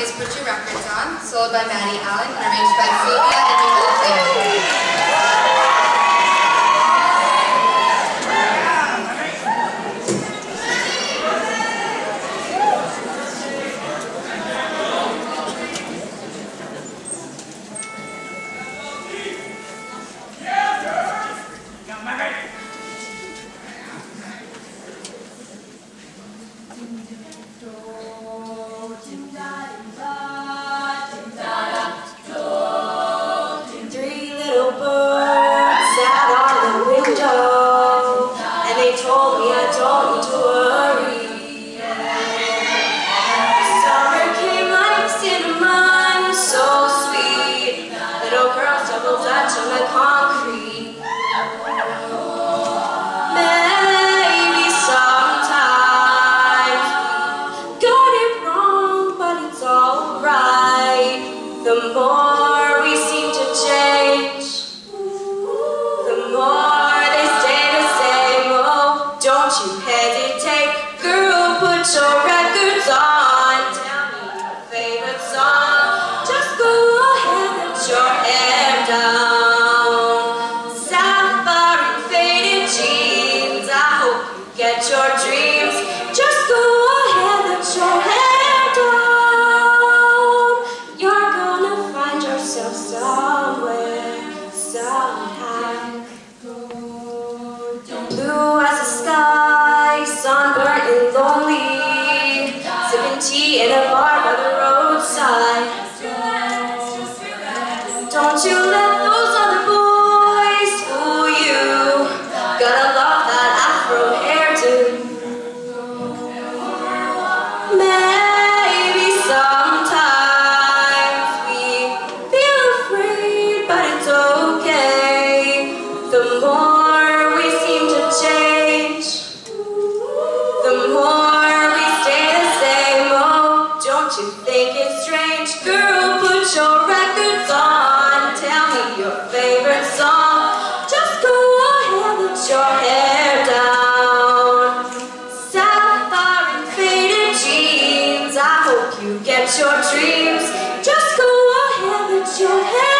is Put Your Records On, soloed by Maddie Allen and arranged by Sylvia and Michal Clayton. Your dreams, just go ahead with your head.